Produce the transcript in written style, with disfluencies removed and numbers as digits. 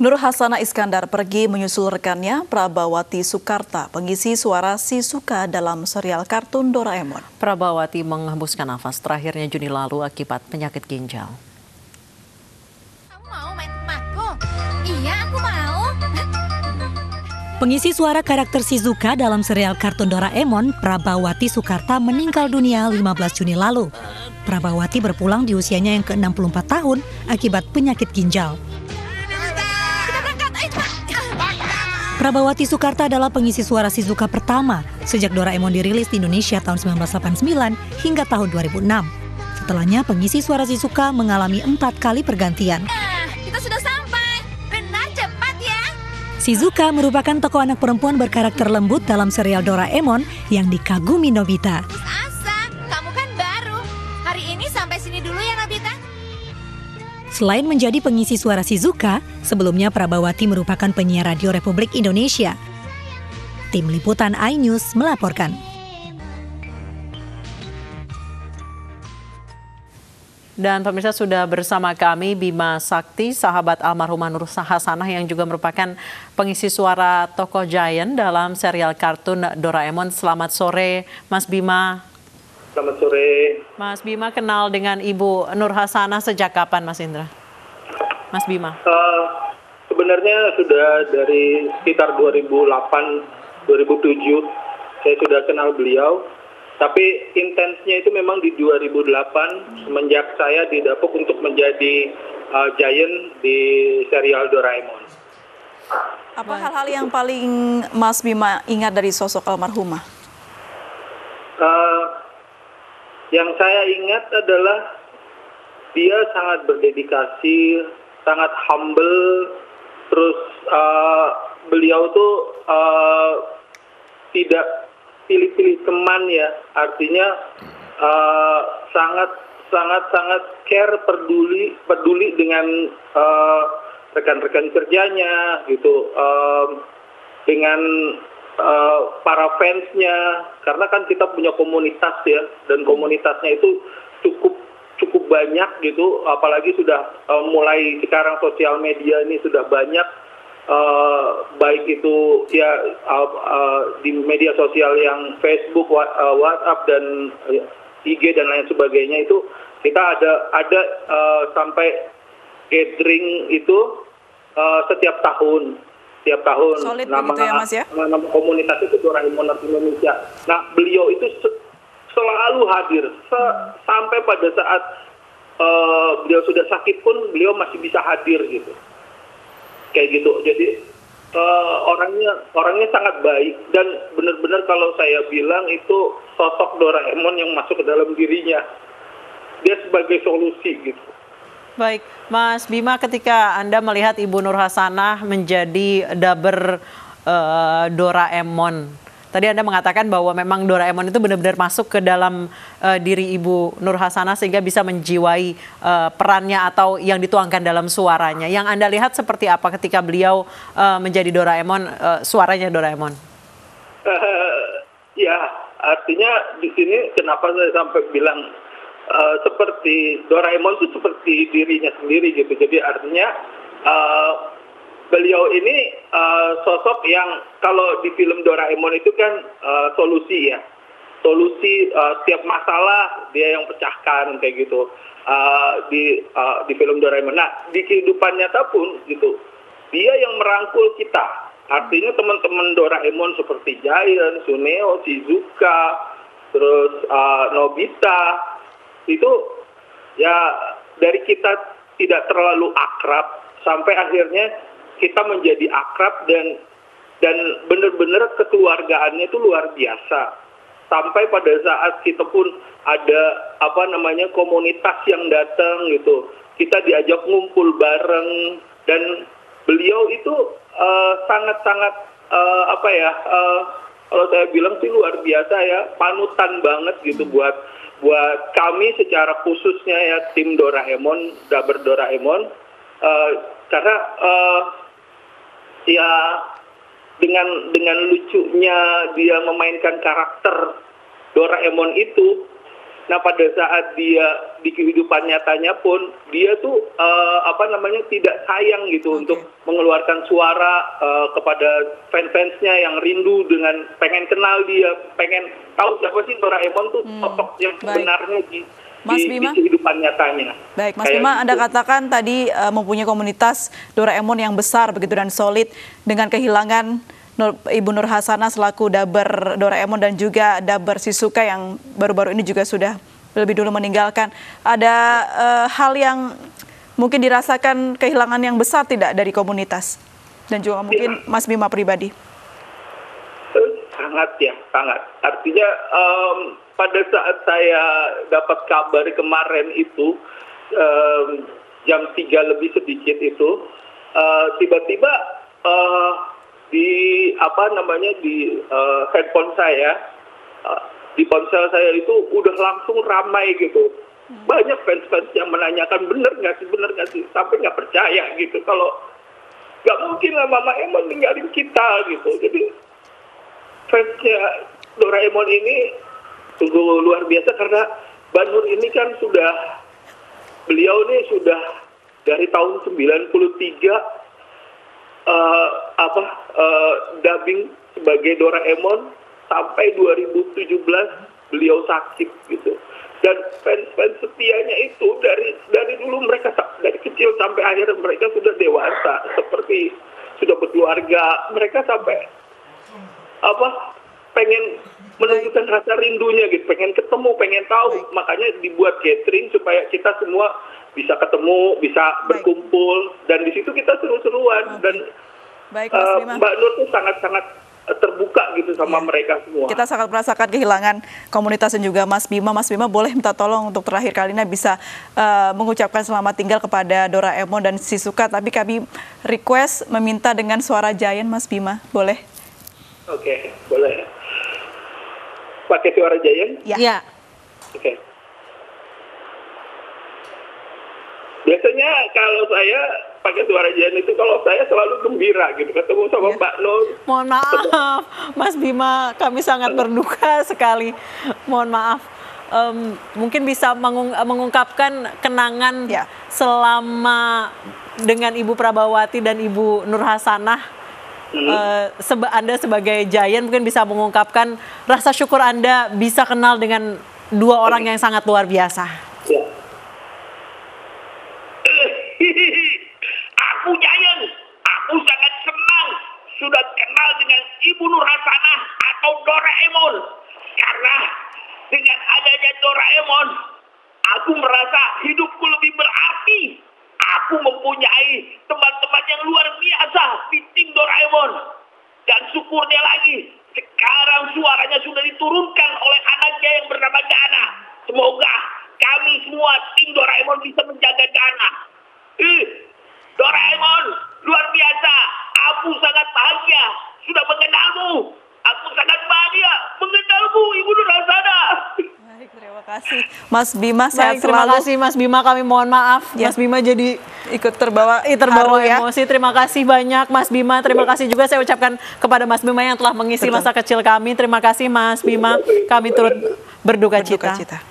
Nurhasanah Iskandar pergi menyusul rekannya Prabawati Sukarta, pengisi suara Shizuka dalam serial kartun Doraemon. Prabawati menghembuskan nafas terakhirnya Juni lalu akibat penyakit ginjal. Kamu mau main aku? Iya, aku mau. Pengisi suara karakter Shizuka dalam serial kartun Doraemon, Prabawati Sukarta meninggal dunia 15 Juni lalu. Prabawati berpulang di usianya yang ke-64 tahun akibat penyakit ginjal. Prabawati Sukarta adalah pengisi suara Shizuka pertama sejak Doraemon dirilis di Indonesia tahun 1989 hingga tahun 2006. Setelahnya pengisi suara Shizuka mengalami 4 kali pergantian. Kita sudah sampai, benar cepat ya. Shizuka merupakan tokoh anak perempuan berkarakter lembut dalam serial Doraemon yang dikagumi Nobita. Asa, kamu kan baru. Hari ini sampai sini dulu ya Nobita. Selain menjadi pengisi suara Shizuka, sebelumnya Prabawati merupakan penyiar Radio Republik Indonesia. Tim Liputan iNews melaporkan. Dan pemirsa sudah bersama kami Bima Sakti, sahabat almarhumah Nurhasanah yang juga merupakan pengisi suara tokoh Giant dalam serial kartun Doraemon. Selamat sore, Mas Bima. Selamat sore. Mas Bima kenal dengan Ibu Nurhasanah sejak kapan, Mas Indra? Mas Bima? Sebenarnya sudah dari sekitar 2008-2007 saya sudah kenal beliau. Tapi intensnya itu memang di 2008 semenjak saya didapuk untuk menjadi Giant di serial Doraemon. Apa hal-hal yang paling Mas Bima ingat dari sosok almarhumah? Yang saya ingat adalah dia sangat berdedikasi, sangat humble, terus beliau tuh tidak pilih-pilih teman ya, artinya sangat care, peduli dengan rekan-rekan kerjanya gitu, dengan para fansnya, karena kan kita punya komunitas ya, dan komunitasnya itu cukup banyak gitu, apalagi sudah mulai sekarang sosial media ini sudah banyak, baik itu ya di media sosial yang Facebook, WhatsApp dan IG dan lain sebagainya, itu kita ada sampai gathering itu setiap tahun solid nama, begitu ya, Mas, ya? Nama komunitas itu Doraemon Indonesia. Nah, beliau itu selalu hadir sampai pada saat beliau sudah sakit pun beliau masih bisa hadir gitu. Kayak gitu. Jadi orangnya sangat baik dan benar-benar kalau saya bilang itu sosok Doraemon yang masuk ke dalam dirinya. Dia sebagai solusi gitu. Baik, Mas Bima, ketika Anda melihat Ibu Nurhasanah menjadi dubber Doraemon, tadi Anda mengatakan bahwa memang Doraemon itu benar-benar masuk ke dalam diri Ibu Nurhasanah sehingga bisa menjiwai perannya atau yang dituangkan dalam suaranya. Yang Anda lihat seperti apa ketika beliau menjadi Doraemon, suaranya Doraemon? Ya, artinya di sini kenapa saya sampai bilang seperti Doraemon itu seperti dirinya sendiri gitu. Jadi artinya beliau ini sosok yang kalau di film Doraemon itu kan solusi ya. Solusi setiap masalah dia yang pecahkan kayak gitu di film Doraemon. Nah, di kehidupan nyata pun gitu. Dia yang merangkul kita. Artinya teman-teman Doraemon seperti Giant, Suneo, Shizuka, terus Nobita itu ya dari kita tidak terlalu akrab sampai akhirnya kita menjadi akrab dan benar-benar kekeluargaannya itu luar biasa. Sampai pada saat kita pun ada komunitas yang datang gitu. Kita diajak ngumpul bareng dan beliau itu sangat-sangat kalau saya bilang sih luar biasa ya, panutan banget gitu buat kami secara khususnya ya tim Doraemon, dubber Doraemon, karena ya dengan lucunya dia memainkan karakter Doraemon itu. Nah pada saat dia di kehidupan nyatanya pun dia tuh tidak sayang gitu untuk mengeluarkan suara kepada fans-fansnya yang rindu dengan pengen kenal dia, pengen tahu siapa sih Doraemon tuh sosok yang sebenarnya di kehidupan nyatanya. Baik, Mas Bima, Anda katakan tadi mempunyai komunitas Doraemon yang besar begitu dan solid dengan kehilangan Ibu Nurhasanah selaku daber Doraemon dan juga daber Shizuka yang baru-baru ini juga sudah lebih dulu meninggalkan. Ada hal yang mungkin dirasakan kehilangan yang besar tidak dari komunitas dan juga mungkin Mas Bima pribadi? Sangat ya, sangat. Artinya pada saat saya dapat kabar kemarin itu jam 3 lebih sedikit itu tiba-tiba di handphone saya, di ponsel saya itu udah langsung ramai gitu. Banyak fans-fans yang menanyakan bener nggak sih, sampai nggak percaya gitu kalau nggak mungkin lah Mama Emon ninggalin kita gitu. Jadi fansnya Doraemon ini sungguh luar biasa karena Mbak Nur ini kan beliau dari tahun 93 dubbing sebagai Doraemon sampai 2017 beliau sakit gitu. Dan fans-fans setianya itu dari dulu mereka dari kecil sampai akhirnya mereka sudah dewasa, seperti sudah berkeluarga, mereka sampai pengen menunjukkan rasa rindunya gitu, pengen ketemu, pengen tahu. Makanya dibuat gathering supaya kita semua bisa ketemu, bisa berkumpul, dan di situ kita seru-seruan. Dan Mbak Nur tuh sangat-sangat terbuka gitu sama mereka semua. Kita sangat merasakan kehilangan komunitas dan juga Mas Bima. Mas Bima boleh minta tolong untuk terakhir kalinya bisa mengucapkan selamat tinggal kepada Doraemon dan Shizuka, tapi kami request meminta dengan suara Giant, Mas Bima, boleh? Oke, boleh. Pakai suara Giant? Iya. Oke. Biasanya kalau saya pakai suara Giant itu kalau saya selalu gembira gitu ketemu sama Mbak Nur. Mohon maaf, Mas Bima, kami sangat berduka sekali. Mohon maaf. Mungkin bisa mengungkapkan kenangan selama dengan Ibu Prabawati dan Ibu Nurhasanah. Anda sebagai Giant mungkin bisa mengungkapkan rasa syukur Anda bisa kenal dengan dua orang yang sangat luar biasa. Aku Giant, aku sangat senang sudah kenal dengan Ibu Nurhasanah atau Doraemon, karena dengan adanya Doraemon aku merasa hidupku lebih berarti. Aku mempunyai teman-teman yang luar biasa di tim Doraemon. Dan syukurnya lagi, sekarang suaranya sudah diturunkan oleh anaknya yang bernama Dana. Semoga kami semua tim Doraemon bisa menjaga Dana. Doraemon, luar biasa. Aku sangat bahagia sudah mengenalmu. Aku sangat bahagia mengenalmu, Ibu Nurhasanah. Terima kasih Mas Bima, sehat selalu. Terima kasih Mas Bima, kami mohon maaf Mas Bima jadi ikut terbawa emosi. Terima kasih banyak Mas Bima. Terima kasih juga saya ucapkan kepada Mas Bima yang telah mengisi masa kecil kami. Terima kasih Mas Bima, kami turut berduka cita.